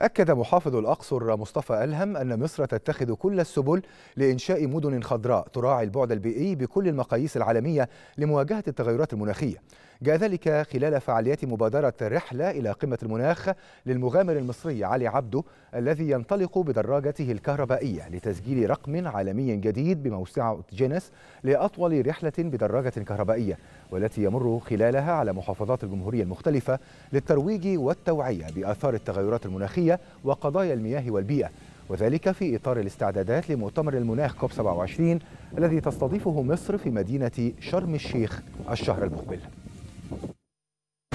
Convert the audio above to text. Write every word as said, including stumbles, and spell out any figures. أكد محافظ الأقصر مصطفى الهم أن مصر تتخذ كل السبل لإنشاء مدن خضراء تراعي البعد البيئي بكل المقاييس العالمية لمواجهة التغيرات المناخية. جاء ذلك خلال فعاليات مبادرة رحلة إلى قمة المناخ للمغامر المصري علي عبده الذي ينطلق بدراجته الكهربائية لتسجيل رقم عالمي جديد بموسعة جينس لأطول رحلة بدراجة كهربائية، والتي يمر خلالها على محافظات الجمهورية المختلفة للترويج والتوعية بآثار التغيرات المناخية وقضايا المياه والبيئة، وذلك في إطار الاستعدادات لمؤتمر المناخ كوب سبعة وعشرين الذي تستضيفه مصر في مدينة شرم الشيخ الشهر المقبل.